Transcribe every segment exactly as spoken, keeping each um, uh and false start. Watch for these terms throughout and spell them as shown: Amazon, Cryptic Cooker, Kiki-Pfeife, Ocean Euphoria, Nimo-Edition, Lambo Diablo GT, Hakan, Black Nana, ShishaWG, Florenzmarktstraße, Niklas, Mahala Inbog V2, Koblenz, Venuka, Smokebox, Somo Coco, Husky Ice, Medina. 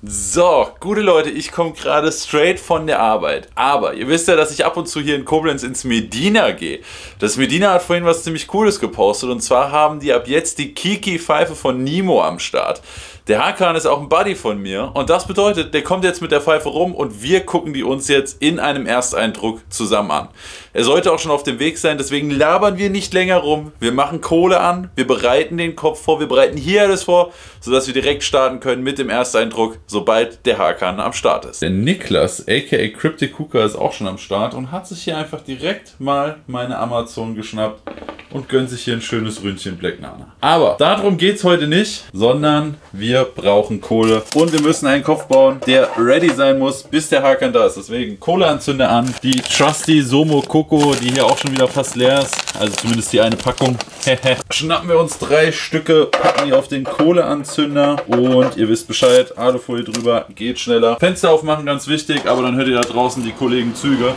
So, gute Leute, ich komme gerade straight von der Arbeit, aber ihr wisst ja, dass ich ab und zu hier in Koblenz ins Medina gehe. Das Medina hat vorhin was ziemlich Cooles gepostet, und zwar haben die ab jetzt die Kiki-Pfeife von Nimo am Start. Der Hakan ist auch ein Buddy von mir, und das bedeutet, der kommt jetzt mit der Pfeife rum und wir gucken die uns jetzt in einem Ersteindruck zusammen an. Er sollte auch schon auf dem Weg sein, deswegen labern wir nicht länger rum. Wir machen Kohle an, wir bereiten den Kopf vor, wir bereiten hier alles vor, sodass wir direkt starten können mit dem Ersteindruck, sobald der Hakan am Start ist. Der Niklas, aka Cryptic Cooker, ist auch schon am Start und hat sich hier einfach direkt mal meine Amazon geschnappt und gönnt sich hier ein schönes Ründchen Black Nana. Aber darum geht es heute nicht, sondern wir Wir brauchen Kohle und wir müssen einen Kopf bauen, der ready sein muss, bis der Hakan da ist. Deswegen Kohleanzünder an, die trusty Somo Coco, die hier auch schon wieder fast leer ist, also zumindest die eine Packung. Schnappen wir uns drei Stücke, packen die auf den Kohleanzünder und ihr wisst Bescheid, Alufolie drüber, geht schneller. Fenster aufmachen, ganz wichtig, aber dann hört ihr da draußen die Kollegen Züge.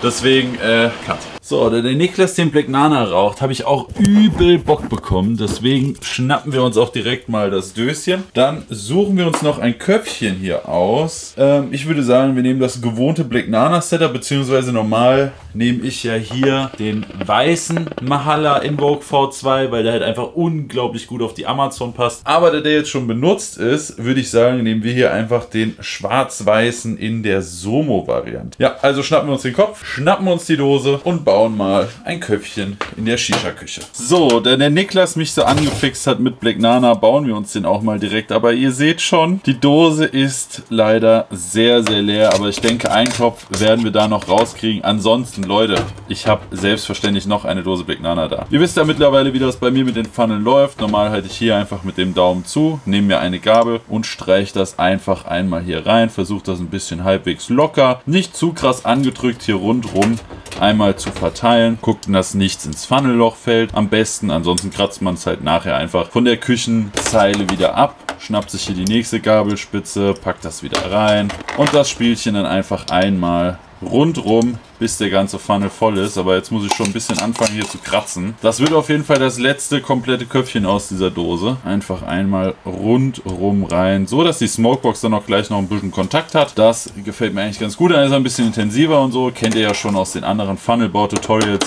Deswegen, äh, Cut. So, da der Niklas den Black Nana raucht, habe ich auch übel Bock bekommen. Deswegen schnappen wir uns auch direkt mal das Döschen. Dann suchen wir uns noch ein Köpfchen hier aus. Ähm, ich würde sagen, wir nehmen das gewohnte Black Nana Setup, beziehungsweise normal nehme ich ja hier den weißen Mahala Inbog V zwei, weil der halt einfach unglaublich gut auf die Amazon passt. Aber da der jetzt schon benutzt ist, würde ich sagen, nehmen wir hier einfach den schwarz-weißen in der Somo-Variante. Ja, also schnappen wir uns den Kopf, schnappen uns die Dose und bauen mal ein Köpfchen in der Shisha-Küche. So, da der Niklas mich so angefixt hat mit Black Nana, bauen wir uns den auch mal direkt. Aber ihr seht schon, die Dose ist leider sehr, sehr leer. Aber ich denke, einen Kopf werden wir da noch rauskriegen. Ansonsten, Leute, ich habe selbstverständlich noch eine Dose Black Nana da. Ihr wisst ja mittlerweile, wie das bei mir mit den Pfannen läuft. Normal halte ich hier einfach mit dem Daumen zu, nehme mir eine Gabel und streiche das einfach einmal hier rein. Versuche das ein bisschen halbwegs locker, nicht zu krass angedrückt, hier rundrum einmal zu verteilen. Guckt, dass nichts ins Funnelloch fällt. Am besten, ansonsten kratzt man es halt nachher einfach von der Küchenzeile wieder ab. Schnappt sich hier die nächste Gabelspitze, packt das wieder rein und das Spielchen dann einfach einmal rundrum, bis der ganze Funnel voll ist. Aber jetzt muss ich schon ein bisschen anfangen hier zu kratzen. Das wird auf jeden Fall das letzte komplette Köpfchen aus dieser Dose. Einfach einmal rundrum rein, so dass die Smokebox dann auch gleich noch ein bisschen Kontakt hat. Das gefällt mir eigentlich ganz gut. Dann ist er ein bisschen intensiver und so. Kennt ihr ja schon aus den anderen Funnelbau-Tutorials,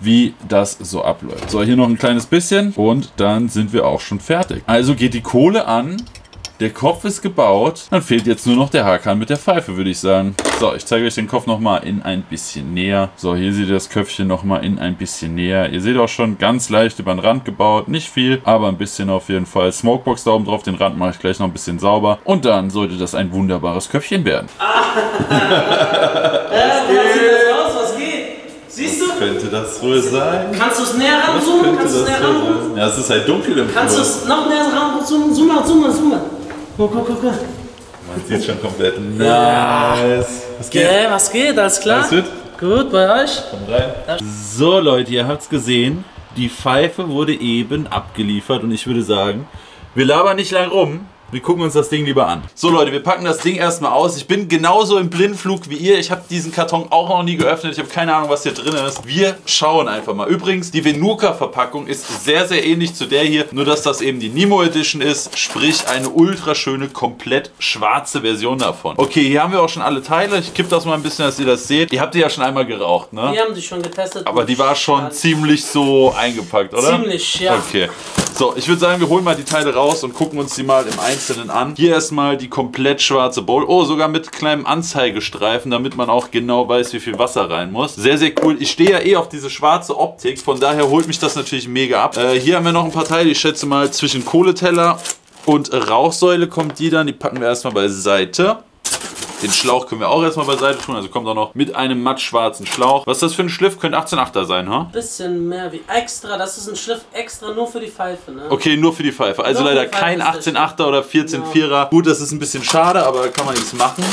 wie das so abläuft. So, hier noch ein kleines bisschen und dann sind wir auch schon fertig. Also geht die Kohle an, der Kopf ist gebaut, dann fehlt jetzt nur noch der Hakan mit der Pfeife, würde ich sagen. So, ich zeige euch den Kopf nochmal in ein bisschen näher. So, hier seht ihr das Köpfchen nochmal in ein bisschen näher. Ihr seht auch schon, ganz leicht über den Rand gebaut, nicht viel, aber ein bisschen auf jeden Fall. Smokebox da oben drauf, den Rand mache ich gleich noch ein bisschen sauber und dann sollte das ein wunderbares Köpfchen werden. Siehst du? Was könnte das wohl sein? Kannst du es näher ranzoomen? Kannst du es näher ranzoomen? Ja, es ist halt dunkel im Flur. Kannst du es noch näher ranzoomen? Zoom mal, zoom mal, zoom mal. Guck, guck, guck, guck. Man sieht schon komplett. Nice. Was geht? Okay, was geht? Alles klar? Alles gut? Gut, bei euch? Komm rein. So Leute, ihr habt es gesehen. Die Pfeife wurde eben abgeliefert und ich würde sagen, wir labern nicht lang rum. Wir gucken uns das Ding lieber an. So Leute, wir packen das Ding erstmal aus. Ich bin genauso im Blindflug wie ihr. Ich habe diesen Karton auch noch nie geöffnet. Ich habe keine Ahnung, was hier drin ist. Wir schauen einfach mal. Übrigens, die Venuka-Verpackung ist sehr, sehr ähnlich zu der hier. Nur, dass das eben die Nimo-Edition ist. Sprich, eine ultra schöne, komplett schwarze Version davon. Okay, hier haben wir auch schon alle Teile. Ich kipp das mal ein bisschen, dass ihr das seht. Ihr habt die ja schon einmal geraucht, ne? Wir haben die schon getestet. Aber die war schon ziemlich so eingepackt, oder? Ziemlich, ja. Okay. So, ich würde sagen, wir holen mal die Teile raus und gucken uns die mal im Einzelnen an. Hier erstmal die komplett schwarze Bowl. Oh, sogar mit kleinem Anzeigestreifen, damit man auch genau weiß, wie viel Wasser rein muss. Sehr, sehr cool. Ich stehe ja eh auf diese schwarze Optik, von daher holt mich das natürlich mega ab. Äh, hier haben wir noch ein paar Teile, ich schätze mal zwischen Kohleteller und Rauchsäule kommt die dann. Die packen wir erstmal beiseite. Den Schlauch können wir auch erstmal beiseite tun, also kommt auch noch mit einem mattschwarzen Schlauch. Was ist das für ein Schliff? Könnte achtzehn Achter sein, ha? Huh? Bisschen mehr wie extra, das ist ein Schliff extra nur für die Pfeife, ne? Okay, nur für die Pfeife, also nur leider Pfeife kein achtzehn Achter oder vierzehn Vierer. Gut, das ist ein bisschen schade, aber kann man nichts machen.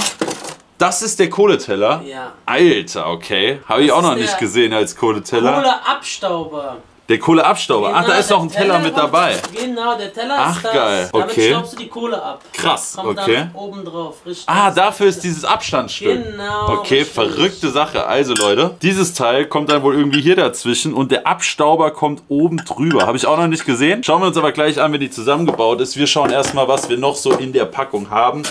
Das ist der Kohleteller? Ja. Alter, okay. Habe ich auch noch nicht gesehen als Kohleteller. Kohleabstauber. Der Kohleabstauber. Genau, ach, da ist noch ein Teller, Teller mit dabei. Genau, der Teller ach, ist das. Ach, geil. Damit okay. Staubst du die Kohle ab. Krass, kommt okay. Dann oben drauf. Richtig. Ah, dafür ist dieses Abstandsstück. Genau. Okay, richtig. Verrückte Sache. Also, Leute, dieses Teil kommt dann wohl irgendwie hier dazwischen und der Abstauber kommt oben drüber. Habe ich auch noch nicht gesehen. Schauen wir uns aber gleich an, wenn die zusammengebaut ist. Wir schauen erstmal, was wir noch so in der Packung haben.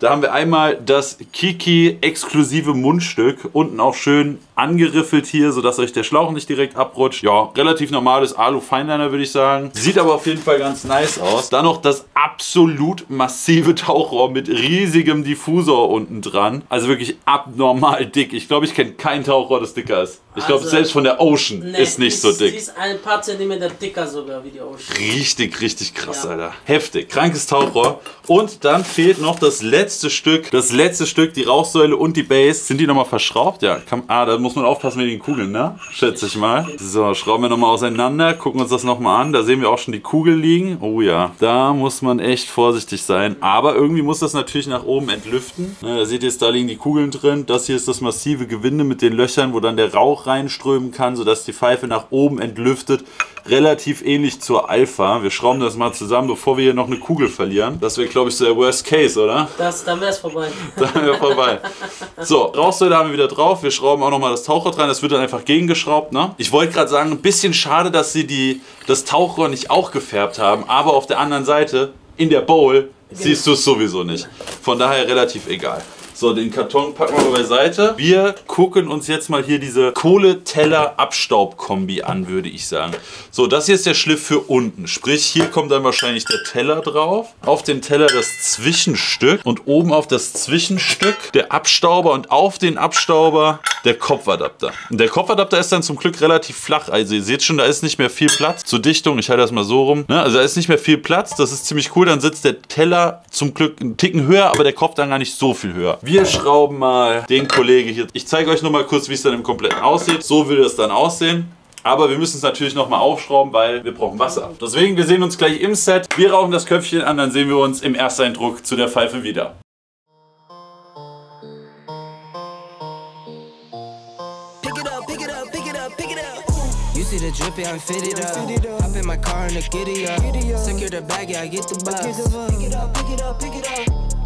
Da haben wir einmal das Kiki-exklusive Mundstück. Unten auch schön angeriffelt hier, sodass euch der Schlauch nicht direkt abrutscht. Ja, relativ normales Alu-Fineliner, würde ich sagen. Sieht aber auf jeden Fall ganz nice aus. Dann noch das absolut massive Tauchrohr mit riesigem Diffusor unten dran. Also wirklich abnormal dick. Ich glaube, ich kenne kein Tauchrohr, das dicker ist. Ich glaube, also, selbst von der Ocean nee, ist nicht ist, so dick. Sie ist ein paar Zentimeter dicker sogar wie die Ocean. Richtig, richtig krass, ja. Alter. Heftig. Krankes Tauchrohr. Und dann fehlt noch das letzte Stück. Das letzte Stück, die Rauchsäule und die Base. Sind die nochmal verschraubt? Ja. Kann, ah, da muss man aufpassen mit den Kugeln, ne? Schätze ich mal. So, schrauben wir nochmal auseinander. Gucken uns das nochmal an. Da sehen wir auch schon die Kugel liegen. Oh ja. Da muss man echt vorsichtig sein. Aber irgendwie muss das natürlich nach oben entlüften. Na, da seht ihr jetzt, da liegen die Kugeln drin. Das hier ist das massive Gewinde mit den Löchern, wo dann der Rauch reinströmen kann, sodass die Pfeife nach oben entlüftet. Relativ ähnlich zur Alpha. Wir schrauben das mal zusammen, bevor wir hier noch eine Kugel verlieren. Das wäre, glaube ich, so der Worst Case, oder? Das, dann wäre es vorbei. Dann wäre vorbei. So, Rauchsäule haben wir wieder drauf. Wir schrauben auch nochmal das Tauchrohr rein. Das wird dann einfach gegengeschraubt, ne? Ich wollte gerade sagen, ein bisschen schade, dass sie die, das Tauchrohr nicht auch gefärbt haben. Aber auf der anderen Seite, in der Bowl, genau, siehst du es sowieso nicht. Von daher relativ egal. So, den Karton packen wir beiseite. Wir gucken uns jetzt mal hier diese Kohle-Teller-Abstaub-Kombi an, würde ich sagen. So, das hier ist der Schliff für unten. Sprich, hier kommt dann wahrscheinlich der Teller drauf. Auf den Teller das Zwischenstück. Und oben auf das Zwischenstück der Abstauber. Und auf den Abstauber der Kopfadapter. Und der Kopfadapter ist dann zum Glück relativ flach. Also ihr seht schon, da ist nicht mehr viel Platz. Zur Dichtung, ich halte das mal so rum. Ne? Also da ist nicht mehr viel Platz. Das ist ziemlich cool. Dann sitzt der Teller zum Glück einen Ticken höher, aber der Kopf dann gar nicht so viel höher. Wir schrauben mal den Kollegen hier. Ich zeige euch nur mal kurz, wie es dann im Kompletten aussieht. So würde es dann aussehen. Aber wir müssen es natürlich nochmal aufschrauben, weil wir brauchen Wasser. Deswegen, wir sehen uns gleich im Set. Wir rauchen das Köpfchen an, dann sehen wir uns im Ersteindruck zu der Pfeife wieder. See the drippy, I'm fitted up. Hop in my car and a giddy up. Secure the bag, yeah, I get the bus. Pick it up, pick it up, pick it up.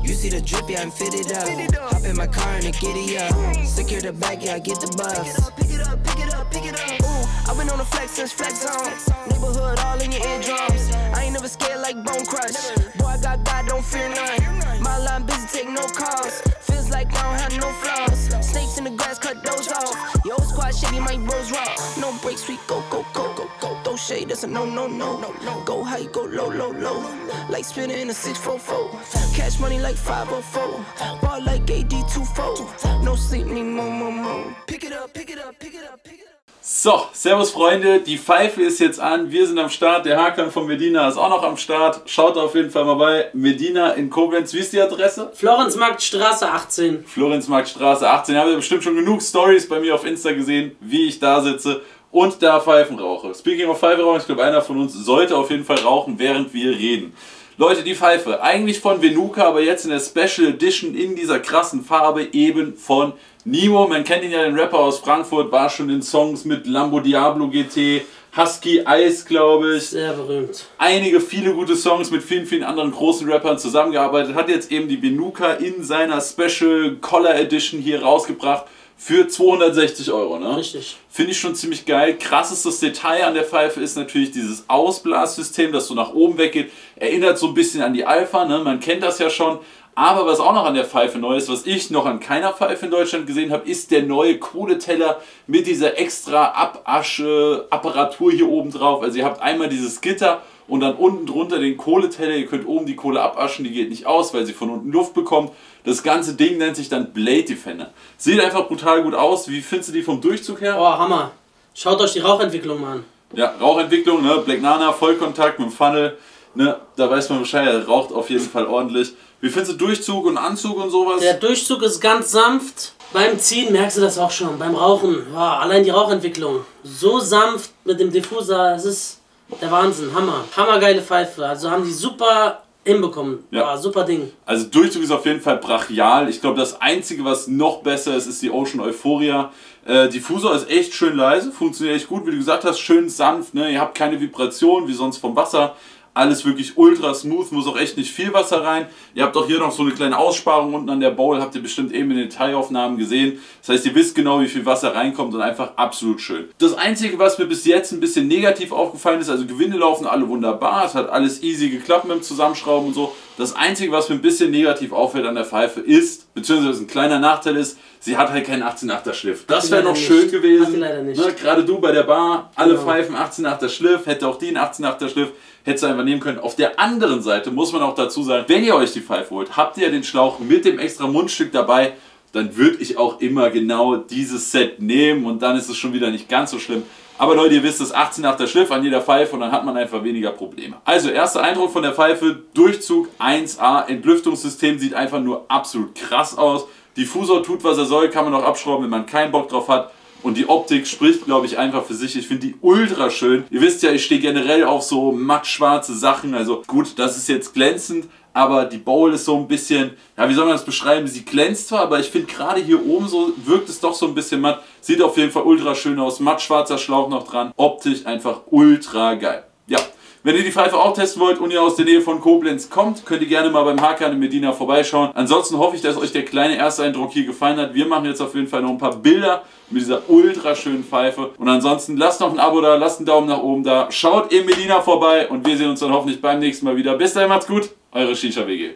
You see the drippy, I'm fitted up. Hop in my car and a giddy up. Secure the bag, yeah, I get the bus. Pick it up, pick it up, pick it up, pick it up. Ooh, I've been on the flex since flex on. Neighborhood all in your eardrums. I ain't never scared like Bone Crush. Boy, I got God, don't fear none. My line busy, take no calls. Feels like I don't have no flaws. Snakes in the grass, cut those off. Yo, squad shitty, my bros rock. No breaks, we go, go, go, go, go. Throw shade, that's a no, no, no, no, no. Go high, go low, low, low. Like spinning in a six four four. Cash money like five oh four. Ball like A D two four. No sleep, need more, more, more. Pick it up, pick it up, pick it up, pick it up. So, servus Freunde, die Pfeife ist jetzt an, wir sind am Start, der Hakan von Medina ist auch noch am Start. Schaut auf jeden Fall mal bei Medina in Koblenz. Wie ist die Adresse? Florenzmarktstraße achtzehn. Florenzmarktstraße achtzehn, da habt ihr bestimmt schon genug Stories bei mir auf Insta gesehen, wie ich da sitze und da Pfeifen rauche. Speaking of Pfeife rauchen, ich glaube, einer von uns sollte auf jeden Fall rauchen, während wir reden. Leute, die Pfeife, eigentlich von Venuka, aber jetzt in der Special Edition in dieser krassen Farbe eben von Nimo. Man kennt ihn ja, den Rapper aus Frankfurt, war schon in Songs mit Lambo Diablo G T, Husky Ice, glaube ich. Sehr berühmt. Einige, viele gute Songs mit vielen, vielen anderen großen Rappern zusammengearbeitet. Hat jetzt eben die Venuka in seiner Special Collar Edition hier rausgebracht. Für zweihundertsechzig Euro, ne? Richtig. Finde ich schon ziemlich geil. Krassestes Detail an der Pfeife ist natürlich dieses Ausblassystem, das so nach oben weggeht. Erinnert so ein bisschen an die Alpha, ne? Man kennt das ja schon. Aber was auch noch an der Pfeife neu ist, was ich noch an keiner Pfeife in Deutschland gesehen habe, ist der neue Kohleteller mit dieser extra Abasche-Apparatur hier oben drauf. Also ihr habt einmal dieses Gitter und dann unten drunter den Kohleteller. Ihr könnt oben die Kohle abaschen, die geht nicht aus, weil sie von unten Luft bekommt. Das ganze Ding nennt sich dann Blade Defender. Sieht einfach brutal gut aus. Wie findest du die vom Durchzug her? Oh, Hammer. Schaut euch die Rauchentwicklung mal an. Ja, Rauchentwicklung, ne? Black Nana, Vollkontakt mit dem Funnel. Ne? Da weiß man Bescheid, er raucht auf jeden Fall ordentlich. Wie findest du Durchzug und Anzug und sowas? Der Durchzug ist ganz sanft. Beim Ziehen merkst du das auch schon, beim Rauchen. Oh, allein die Rauchentwicklung. So sanft mit dem Diffuser, es ist der Wahnsinn. Hammer. Hammergeile Pfeife. Also haben die super hinbekommen. Ja, war super Ding. Also Durchzug ist auf jeden Fall brachial. Ich glaube, das Einzige, was noch besser ist, ist die Ocean Euphoria. Äh, Diffusor ist echt schön leise, funktioniert echt gut. Wie du gesagt hast, schön sanft. Ne? Ihr habt keine Vibration, wie sonst vom Wasser. Alles wirklich ultra smooth, muss auch echt nicht viel Wasser rein. Ihr habt auch hier noch so eine kleine Aussparung unten an der Bowl, habt ihr bestimmt eben in den Detailaufnahmen gesehen. Das heißt, ihr wisst genau, wie viel Wasser reinkommt und einfach absolut schön. Das Einzige, was mir bis jetzt ein bisschen negativ aufgefallen ist, also Gewinde laufen alle wunderbar, es hat alles easy geklappt mit dem Zusammenschrauben und so. Das Einzige, was mir ein bisschen negativ auffällt an der Pfeife ist, beziehungsweise ein kleiner Nachteil ist, sie hat halt keinen achtzehn achter Schliff. Das wäre noch schön gewesen. Ne? Gerade du bei der Bar, alle genau. Pfeifen achtzehn achter Schliff, hätte auch die einen achtzehn achter Schliff, hättest du einfach nehmen können. Auf der anderen Seite muss man auch dazu sagen, wenn ihr euch die Pfeife holt, habt ihr ja den Schlauch mit dem extra Mundstück dabei, dann würde ich auch immer genau dieses Set nehmen und dann ist es schon wieder nicht ganz so schlimm. Aber Leute, ihr wisst, das achtzehn achter Schliff an jeder Pfeife und dann hat man einfach weniger Probleme. Also, erster Eindruck von der Pfeife, Durchzug eins A, Entlüftungssystem sieht einfach nur absolut krass aus. Diffusor tut, was er soll, kann man auch abschrauben, wenn man keinen Bock drauf hat. Und die Optik spricht, glaube ich, einfach für sich. Ich finde die ultra schön. Ihr wisst ja, ich stehe generell auf so mattschwarze Sachen. Also gut, das ist jetzt glänzend, aber die Bowl ist so ein bisschen, ja, wie soll man das beschreiben? Sie glänzt zwar, aber ich finde gerade hier oben so wirkt es doch so ein bisschen matt. Sieht auf jeden Fall ultra schön aus. Mattschwarzer Schlauch noch dran. Optisch einfach ultra geil. Ja. Wenn ihr die Pfeife auch testen wollt und ihr aus der Nähe von Koblenz kommt, könnt ihr gerne mal beim Hakan in Medina vorbeischauen. Ansonsten hoffe ich, dass euch der kleine Ersteindruck hier gefallen hat. Wir machen jetzt auf jeden Fall noch ein paar Bilder mit dieser ultra schönen Pfeife. Und ansonsten lasst noch ein Abo da, lasst einen Daumen nach oben da, schaut in Medina vorbei und wir sehen uns dann hoffentlich beim nächsten Mal wieder. Bis dahin, macht's gut, eure Shisha W G.